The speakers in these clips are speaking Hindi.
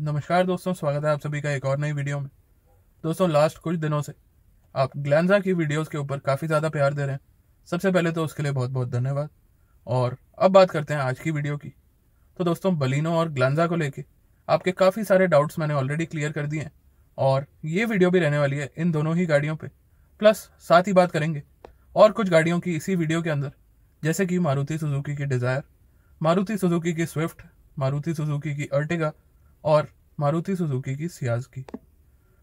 नमस्कार दोस्तों, स्वागत है आप सभी का एक और नई वीडियो में। दोस्तों, लास्ट कुछ दिनों से आप ग्लैंजा की वीडियोस के ऊपर काफ़ी ज़्यादा प्यार दे रहे हैं। सबसे पहले तो उसके लिए बहुत बहुत धन्यवाद। और अब बात करते हैं आज की वीडियो की। तो दोस्तों, बलिनो और ग्लैंजा को लेके आपके काफ़ी सारे डाउट्स मैंने ऑलरेडी क्लियर कर दिए हैं और ये वीडियो भी रहने वाली है इन दोनों ही गाड़ियों पर, प्लस साथ ही बात करेंगे और कुछ गाड़ियों की इसी वीडियो के अंदर, जैसे कि मारुति सुजुकी की डिज़ायर, मारुति सुजुकी की स्विफ्ट, मारुति सुजुकी की अर्टिगा और मारुति सुजुकी की सियाज की।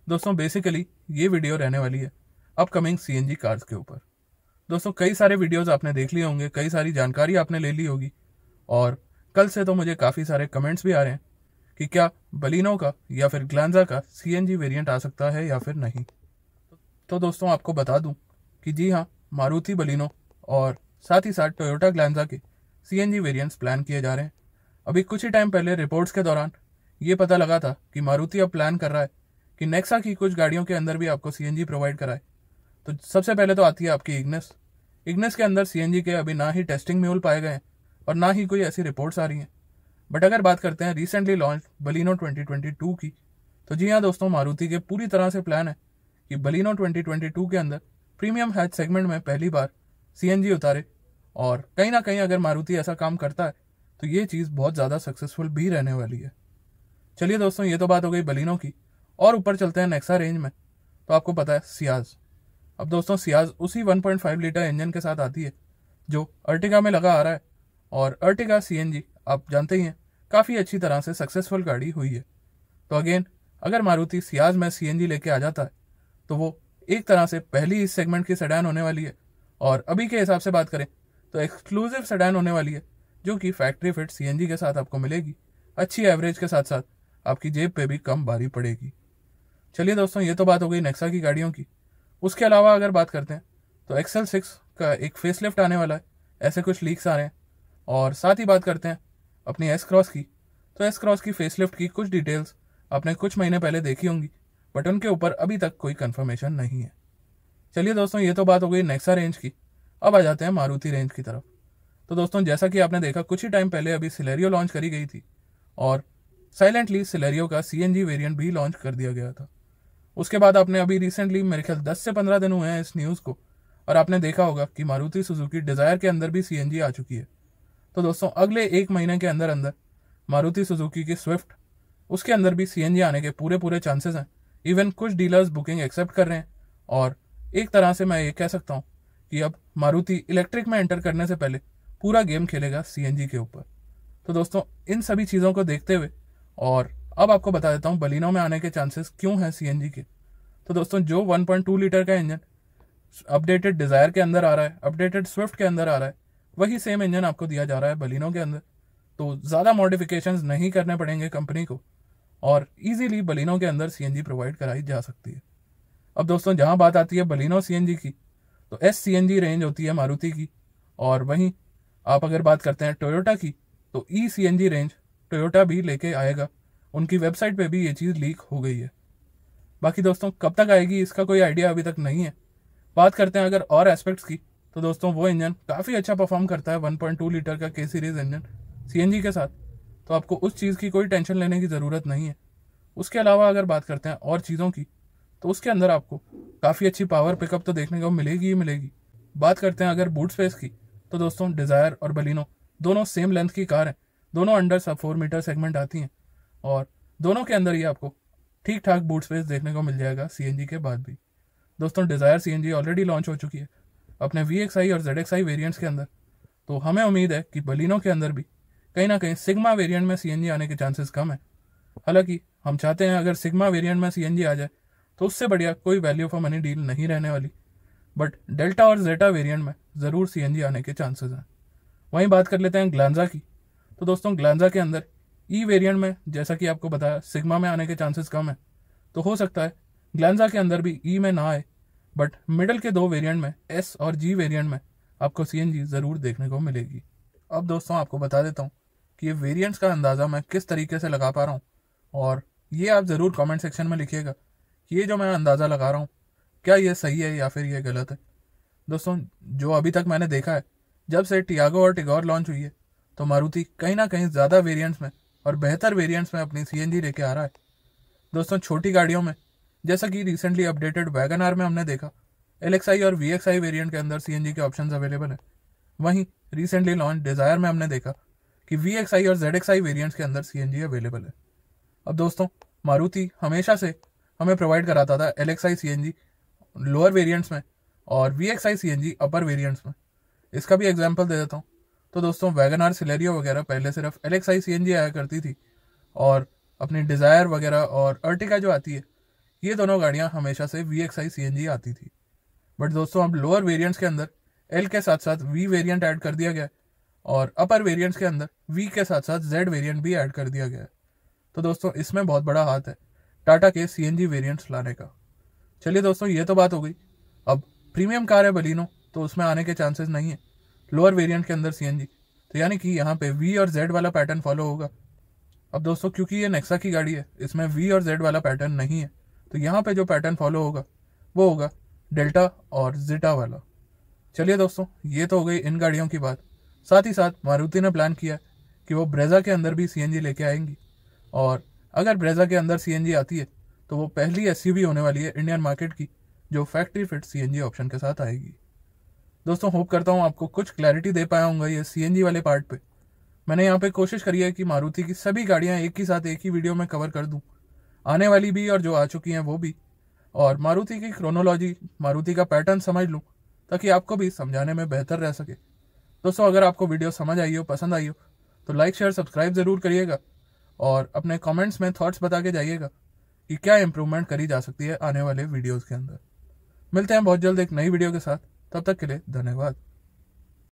दोस्तों, बेसिकली ये वीडियो रहने वाली है अपकमिंग सीएनजी कार्स के ऊपर। दोस्तों, कई सारे वीडियोस आपने देख लिए होंगे, कई सारी जानकारी आपने ले ली होगी और कल से तो मुझे काफ़ी सारे कमेंट्स भी आ रहे हैं कि क्या बलिनो का या फिर ग्लांजा का सीएनजी वेरिएंट आ सकता है या फिर नहीं। तो दोस्तों, आपको बता दूं कि जी हाँ, मारुति बलिनो और साथ ही साथ टोयोटा ग्लांजा के सीएनजी वेरिएंट्स प्लान किए जा रहे हैं। अभी कुछ ही टाइम पहले रिपोर्ट्स के दौरान ये पता लगा था कि मारुति अब प्लान कर रहा है कि नेक्सा की कुछ गाड़ियों के अंदर भी आपको सीएनजी प्रोवाइड कराए। तो सबसे पहले तो आती है आपकी इग्निस के अंदर सीएनजी के अभी ना ही टेस्टिंग म्यूल पाए गए हैं और ना ही कोई ऐसी रिपोर्ट्स आ रही हैं। बट अगर बात करते हैं रिसेंटली लॉन्च बलिनो 2022 की, तो जी हाँ दोस्तों, मारुति के पूरी तरह से प्लान है कि बलिनो 2022 के अंदर प्रीमियम हैच सेगमेंट में पहली बार सीएनजी उतारे। और कहीं ना कहीं अगर मारुति ऐसा काम करता है तो ये चीज़ बहुत ज़्यादा सक्सेसफुल भी रहने वाली है। चलिए दोस्तों, ये तो बात हो गई बलिनो की और ऊपर चलते हैं नेक्सा रेंज में। तो आपको पता है सियाज। अब दोस्तों, सियाज उसी 1.5 लीटर इंजन के साथ आती है जो अर्टिगा में लगा आ रहा है और अर्टिगा सीएनजी आप जानते ही हैं काफ़ी अच्छी तरह से सक्सेसफुल गाड़ी हुई है। तो अगेन, अगर मारुति सियाज में सीएनजी लेके आ जाता है तो वो एक तरह से पहली इस सेगमेंट की सेडान होने वाली है और अभी के हिसाब से बात करें तो एक्सक्लूसिव सेडान होने वाली है जो कि फैक्ट्री फिट सीएनजी के साथ आपको मिलेगी। अच्छी एवरेज के साथ साथ आपकी जेब पे भी कम भारी पड़ेगी। चलिए दोस्तों, ये तो बात हो गई नेक्सा की गाड़ियों की। उसके अलावा अगर बात करते हैं तो XL6 का एक फेसलिफ्ट आने वाला है, ऐसे कुछ लीक्स आ रहे हैं। और साथ ही बात करते हैं अपनी S-Cross की। तो S-Cross की फेसलिफ्ट की कुछ डिटेल्स आपने कुछ महीने पहले देखी होंगी बट उनके ऊपर अभी तक कोई कन्फर्मेशन नहीं है। चलिए दोस्तों, ये तो बात हो गई नेक्सा रेंज की। अब आ जाते हैं मारुति रेंज की तरफ। तो दोस्तों, जैसा कि आपने देखा कुछ ही टाइम पहले अभी सेलेरियो लॉन्च करी गई थी और साइलेंटली सेलेरियो का सीएनजी वेरिएंट भी लॉन्च कर दिया गया था। उसके बाद आपने अभी रिसेंटली, मेरे ख्याल 10 से 15 दिन हुए हैं इस न्यूज़ को, और आपने देखा होगा कि मारुति सुजुकी डिज़ायर के अंदर भी सीएनजी आ चुकी है। तो दोस्तों, अगले एक महीने के अंदर अंदर मारुति सुजुकी की स्विफ्ट, उसके अंदर भी सीएनजी आने के पूरे चांसेस हैं। इवन कुछ डीलर्स बुकिंग एक्सेप्ट कर रहे हैं और एक तरह से मैं ये कह सकता हूँ कि अब मारुति इलेक्ट्रिक में एंटर करने से पहले पूरा गेम खेलेगा सीएनजी के ऊपर। तो दोस्तों, इन सभी चीज़ों को देखते हुए, और अब आपको बता देता हूँ बलिनो में आने के चांसेस क्यों हैं सीएनजी के। तो दोस्तों, जो 1.2 लीटर का इंजन अपडेटेड डिज़ायर के अंदर आ रहा है, अपडेटेड स्विफ्ट के अंदर आ रहा है, वही सेम इंजन आपको दिया जा रहा है बलिनो के अंदर। तो ज़्यादा मॉडिफिकेशंस नहीं करने पड़ेंगे कंपनी को और ईजीली बलिनो के अंदर सीएनजी प्रोवाइड कराई जा सकती है। अब दोस्तों, जहाँ बात आती है बलिनो सीएनजी की, तो SCNG रेंज होती है मारुति की और वहीं आप अगर बात करते हैं टोयोटा की, तो ECNG रेंज टोयोटा भी लेके आएगा। उनकी वेबसाइट पे भी ये चीज़ लीक हो गई है। बाकी दोस्तों, कब तक आएगी इसका कोई आइडिया अभी तक नहीं है। बात करते हैं अगर और एस्पेक्ट्स की, तो दोस्तों वो इंजन काफ़ी अच्छा परफॉर्म करता है 1.2 लीटर का K सीरीज़ इंजन CNG के साथ, तो आपको उस चीज़ की कोई टेंशन लेने की ज़रूरत नहीं है। उसके अलावा अगर बात करते हैं और चीज़ों की, तो उसके अंदर आपको काफ़ी अच्छी पावर पिकअप तो देखने को मिलेगी ही मिलेगी। बात करते हैं अगर बूट स्पेस की, तो दोस्तों डिज़ायर और बलिनो दोनों सेम लेंथ की कार हैं, दोनों अंडर सब 4 मीटर सेगमेंट आती हैं और दोनों के अंदर ही आपको ठीक ठाक बूट स्पेस देखने को मिल जाएगा सीएनजी के बाद भी। दोस्तों, डिज़ायर सीएनजी ऑलरेडी लॉन्च हो चुकी है अपने VXI और ZXI वेरिएंट्स के अंदर, तो हमें उम्मीद है कि बलिनो के अंदर भी कहीं ना कहीं सिग्मा वेरिएंट में सीएनजी आने के चांसेस कम है। हालांकि हम चाहते हैं अगर सिग्मा वेरिएंट में सीएनजी आ जाए तो उससे बढ़िया कोई वैल्यू फॉर मनी डील नहीं रहने वाली, बट डेल्टा और जेटा वेरिएंट में ज़रूर सीएनजी आने के चांसेस हैं। वहीं बात कर लेते हैं ग्लांजा की। तो दोस्तों, ग्लांजा के अंदर E वेरिएंट में, जैसा कि आपको बताया, सिग्मा में आने के चांसेस कम है, तो हो सकता है ग्लांजा के अंदर भी E में ना आए, बट मिडल के 2 वेरिएंट में S और G वेरिएंट में आपको CNG ज़रूर देखने को मिलेगी। अब दोस्तों, आपको बता देता हूँ कि ये वेरिएंट्स का अंदाज़ा मैं किस तरीके से लगा पा रहा हूँ और ये आप ज़रूर कॉमेंट सेक्शन में लिखिएगा कि ये जो मैं अंदाज़ा लगा रहा हूँ क्या ये सही है या फिर ये गलत है। दोस्तों, जो अभी तक मैंने देखा है, जब से टियागो और टिगोर लॉन्च हुई है, तो मारुति कहीं ना कहीं ज़्यादा वेरिएंट्स में और बेहतर वेरिएंट्स में अपनी सीएनजी लेके आ रहा है। दोस्तों, छोटी गाड़ियों में जैसा कि रिसेंटली अपडेटेड वैगन आर में हमने देखा, LXI और VXI वेरिएंट के अंदर CNG के ऑप्शंस अवेलेबल हैं। वहीं रिसेंटली लॉन्च डिज़ायर में हमने देखा कि VXI और ZXI वेरिएंट्स के अंदर CNG अवेलेबल है। अब दोस्तों, मारुति हमेशा से हमें प्रोवाइड कराता था LXI CNG लोअर वेरिएंट्स में और VXI CNG अपर वेरिएंट्स में। इसका भी एग्जाम्पल दे देता हूँ। तो दोस्तों, वैगन आर, सेलेरियो वगैरह पहले सिर्फ LXI CNG आया करती थी और अपनी डिज़ायर वगैरह और अर्टिगा जो आती है, ये दोनों गाड़ियाँ हमेशा से VXI CNG आती थी। बट दोस्तों, अब लोअर वेरिएंट्स के अंदर L के साथ साथ V वेरिएंट ऐड कर दिया गया है और अपर वेरिएंट्स के अंदर V के साथ साथ Z वेरिएंट भी ऐड कर दिया गया है। तो दोस्तों, इसमें बहुत बड़ा हाथ है टाटा के CNG वेरिएंट्स लाने का। चलिए दोस्तों, ये तो बात हो गई। अब प्रीमियम कार है बलिनो, तो उसमें आने के चांसेस नहीं है लोअर वेरिएंट के अंदर CNG, तो यानी कि यहाँ पे V और Z वाला पैटर्न फॉलो होगा। अब दोस्तों, क्योंकि ये नेक्सा की गाड़ी है, इसमें V और Z वाला पैटर्न नहीं है, तो यहाँ पे जो पैटर्न फॉलो होगा वो होगा डेल्टा और जीटा वाला। चलिए दोस्तों, ये तो हो गई इन गाड़ियों की बात। साथ ही साथ मारुति ने प्लान किया कि वो ब्रेज़ा के अंदर भी CNG लेके आएंगी और अगर ब्रेज़ा के अंदर CNG आती है तो वो पहली SUV होने वाली है इंडियन मार्केट की जो फैक्ट्री फिट CNG ऑप्शन के साथ आएगी। दोस्तों, होप करता हूँ आपको कुछ क्लैरिटी दे पाया होगा ये CNG वाले पार्ट पर। मैंने यहाँ पर कोशिश करी है कि मारुति की सभी गाड़ियाँ एक ही साथ एक ही वीडियो में कवर कर दूँ, आने वाली भी और जो आ चुकी हैं वो भी, और मारुति की क्रोनोलॉजी, मारुति का पैटर्न समझ लूँ ताकि आपको भी समझाने में बेहतर रह सके। दोस्तों, अगर आपको वीडियो समझ आई हो, पसंद आई हो, तो लाइक शेयर सब्सक्राइब ज़रूर करिएगा और अपने कमेंट्स में थॉट्स बता के जाइएगा कि क्या इम्प्रूवमेंट करी जा सकती है आने वाले वीडियोज़ के अंदर। मिलते हैं बहुत जल्द एक नई वीडियो के साथ, तब तक के लिए धन्यवाद।